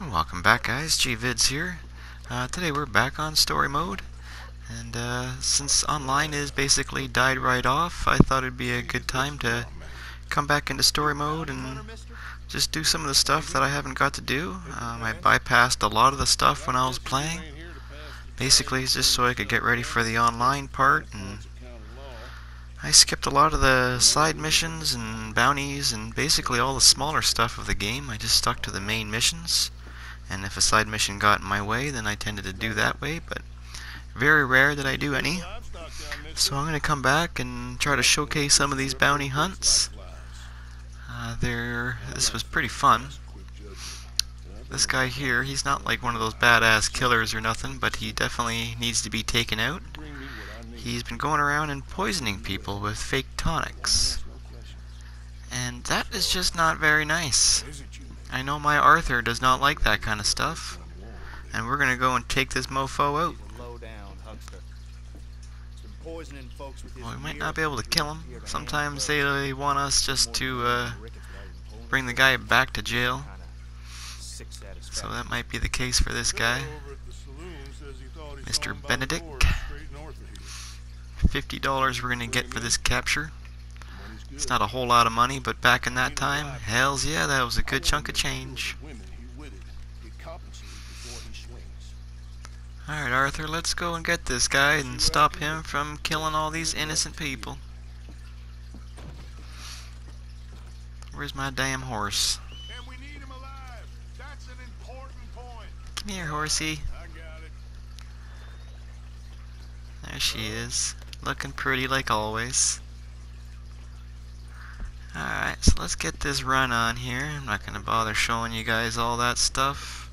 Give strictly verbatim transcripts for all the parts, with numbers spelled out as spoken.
Welcome back, guys. Gvids here. Uh, today we're back on story mode, and uh, since online is basically died right off, I thought it'd be a good time to come back into story mode and just do some of the stuff that I haven't got to do. Um, I bypassed a lot of the stuff when I was playing, basically just so I could get ready for the online part, and I skipped a lot of the side missions and bounties and basically all the smaller stuff of the game. I just stuck to the main missions, and if a side mission got in my way, then I tended to do that way, but very rare that I do any. So I'm going to come back and try to showcase some of these bounty hunts. Uh, there, this was pretty fun. This guy here, he's not like one of those badass killers or nothing, but he definitely needs to be taken out. He's been going around and poisoning people with fake tonics. And that is just not very nice. I know my Arthur does not like that kind of stuff. And we're gonna go and take this mofo out. Well, we might not be able to kill him. Sometimes they want us just to uh, bring the guy back to jail. So that might be the case for this guy. Mister Benedict. fifty dollars we're going to get for this capture. It's not a whole lot of money, but back in that time, hells yeah, that was a good chunk of change. Alright, Arthur, let's go and get this guy and stop him from killing all these innocent people. Where's my damn horse? Come here, horsey. There she is. Looking pretty like always. Alright, so let's get this run on here. I'm not going to bother showing you guys all that stuff.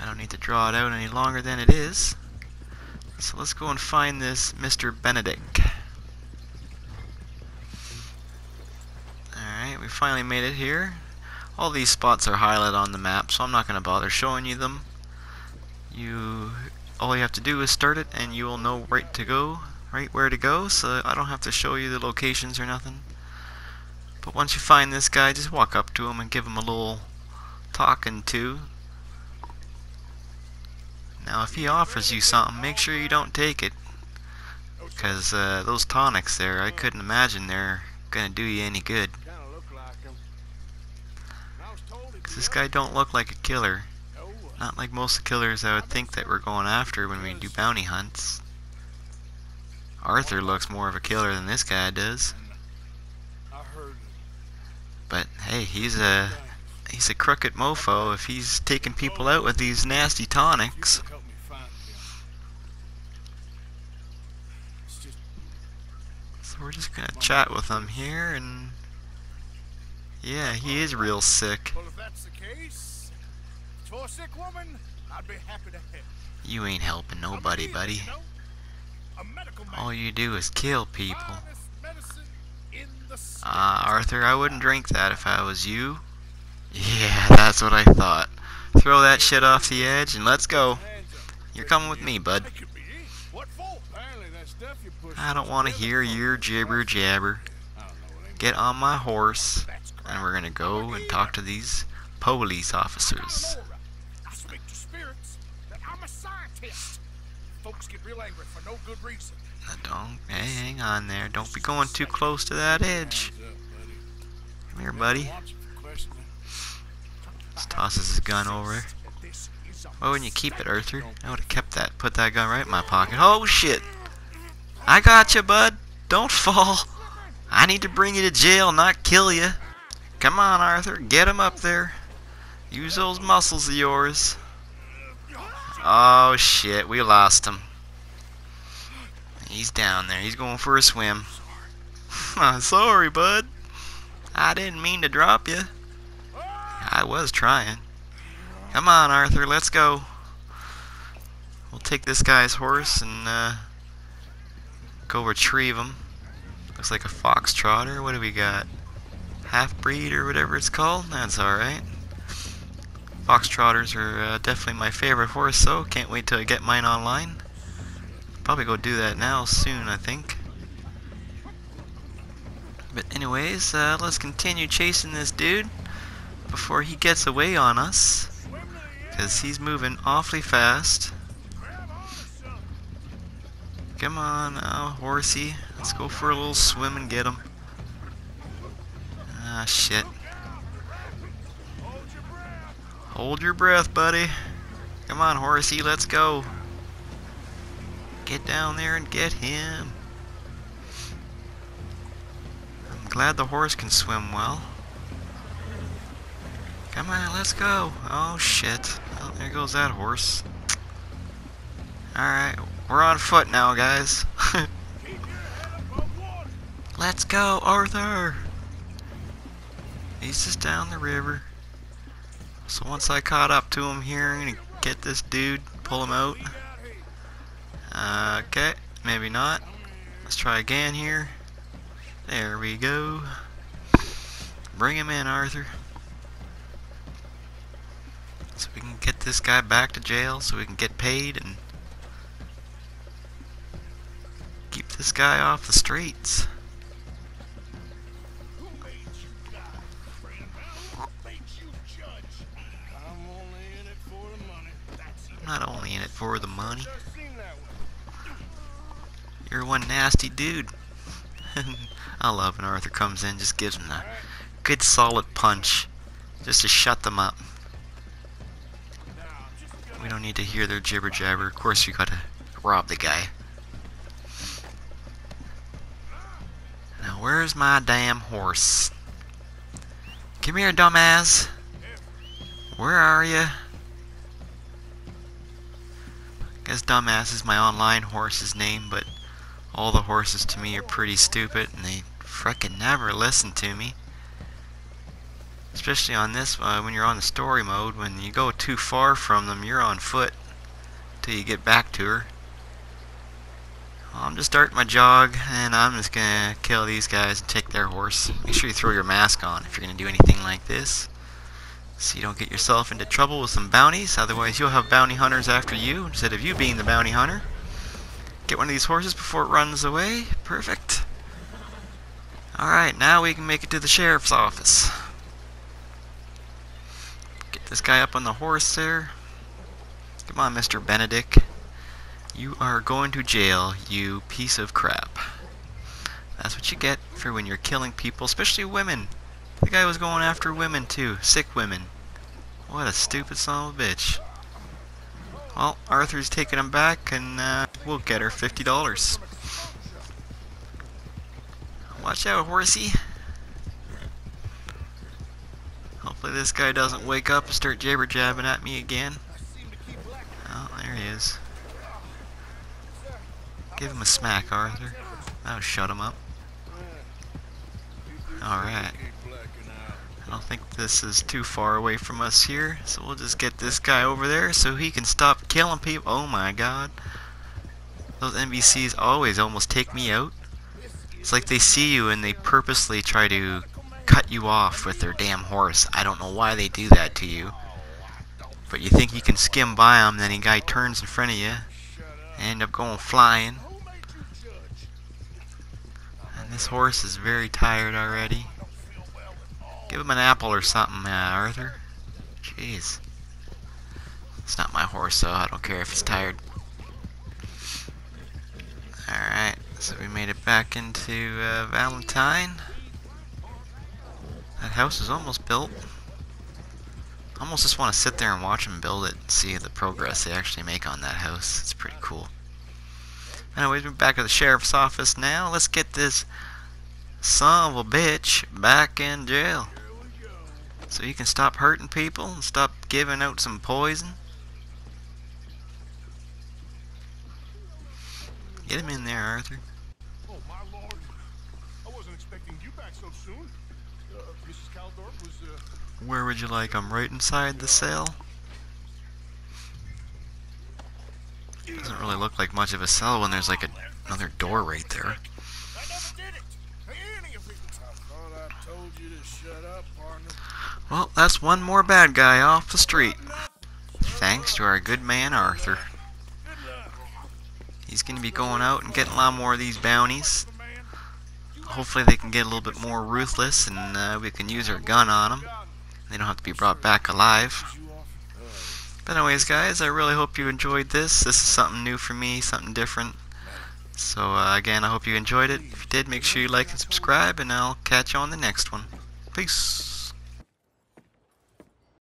I don't need to draw it out any longer than it is. So let's go and find this Mister Benedict. Alright, we finally made it here. All these spots are highlighted on the map, so I'm not going to bother showing you them. You... All you have to do is start it and you will know right to go, right where to go, so I don't have to show you the locations or nothing. But once you find this guy, just walk up to him and give him a little talking to. Now if he offers you something, make sure you don't take it, because uh, those tonics there, I couldn't imagine they're gonna do you any good. Because this guy don't look like a killer. Not like most of the killers I would think that we're going after when we do bounty hunts. Arthur looks more of a killer than this guy does. But hey, he's a he's a crooked mofo if he's taking people out with these nasty tonics. So we're just gonna chat with him here, and yeah, he is real sick. For a sick woman, I'd be happy to help. You ain't helping nobody, buddy. All you do is kill people. Ah, uh, Arthur, I wouldn't drink that if I was you. Yeah, that's what I thought. Throw that shit off the edge and let's go. You're coming with me, bud. I don't want to hear your jibber jabber. Get on my horse, and we're gonna go and talk to these police officers. Now don't, hey, hang on there. Don't be going too close to that edge. Come here, buddy. Just tosses his gun over. Why wouldn't you keep it, Arthur? I would have kept that. Put that gun right in my pocket. Oh shit! I got you, bud. Don't fall. I need to bring you to jail, not kill you. Come on, Arthur. Get him up there. Use those muscles of yours. Oh shit, we lost him. He's down there. He's going for a swim. Sorry, bud. I didn't mean to drop you. I was trying. Come on, Arthur. Let's go. We'll take this guy's horse and uh, go retrieve him. Looks like a fox trotter. What do we got? Half-breed or whatever it's called. That's alright. Fox trotters are uh, definitely my favorite horse, so can't wait till I get mine online. Probably go do that now soon, I think. But anyways, uh, let's continue chasing this dude. before he gets away on us, because he's moving awfully fast. Come on now, horsey. Let's go for a little swim and get him. Ah, shit. Hold your breath, buddy. Come on, horsey, let's go. Get down there and get him. I'm glad the horse can swim well. Come on, let's go. Oh, shit. Well, there goes that horse. Alright, we're on foot now, guys. Let's go, Arthur! He's just down the river. So once I caught up to him here, I'm gonna get this dude, pull him out. Uh, okay, maybe not. Let's try again here. There we go. Bring him in, Arthur. So we can get this guy back to jail, so we can get paid and keep this guy off the streets. I'm not only in it for the money. You're one nasty dude. I love when Arthur comes in, just gives him a good solid punch just to shut them up. We don't need to hear their jibber jabber. Of course, you gotta rob the guy. Now, where's my damn horse? Come here, dumbass. Where are you? I guess dumbass is my online horse's name, but all the horses to me are pretty stupid, and they frickin' never listen to me. Especially on this, uh, when you're on the story mode, when you go too far from them, you're on foot till you get back to her. Well, I'm just starting my jog, and I'm just gonna kill these guys and take their horse. Make sure you throw your mask on if you're gonna do anything like this, so you don't get yourself into trouble with some bounties. Otherwise you'll have bounty hunters after you instead of you being the bounty hunter. Get one of these horses before it runs away. Perfect. Alright, now we can make it to the sheriff's office. Get this guy up on the horse there. Come on, Mister Benedict. You are going to jail, you piece of crap. That's what you get for when you're killing people, especially women. The guy was going after women too, sick women. What a stupid son of a bitch. Well, Arthur's taking him back, and uh, we'll get her fifty dollars. Watch out, horsey. Hopefully this guy doesn't wake up and start jabber-jabbing at me again. Oh, there he is. Give him a smack, Arthur. That'll shut him up. Alright. I don't think this is too far away from us here, so we'll just get this guy over there so he can stop killing people. Oh my god. Those N B Cs always almost take me out. It's like they see you and they purposely try to cut you off with their damn horse. I don't know why they do that to you. But you think you can skim by them, then a guy turns in front of you and end up going flying. And this horse is very tired already. Give him an apple or something, uh, Arthur. Jeez. It's not my horse, so I don't care if he's tired. Alright, so we made it back into uh, Valentine. That house is almost built. I almost just want to sit there and watch them build it and see the progress they actually make on that house. It's pretty cool. Anyways, we're back at the sheriff's office now. Let's get this son of a bitch back in jail, so you can stop hurting people and stop giving out some poison. Get him in there, Arthur. Oh my lord, I wasn't expecting you back so soon. Uh, Missus Caldorf was, uh... Where would you like? I'm right inside the cell. Doesn't really look like much of a cell when there's like a, another door right there. Well, that's one more bad guy off the street. Thanks to our good man, Arthur. He's going to be going out and getting a lot more of these bounties. Hopefully they can get a little bit more ruthless and uh, we can use our gun on them. They don't have to be brought back alive. But anyways, guys, I really hope you enjoyed this. This is something new for me, something different. So uh, again, I hope you enjoyed it. If you did, make sure you like and subscribe, and I'll catch you on the next one. Peace.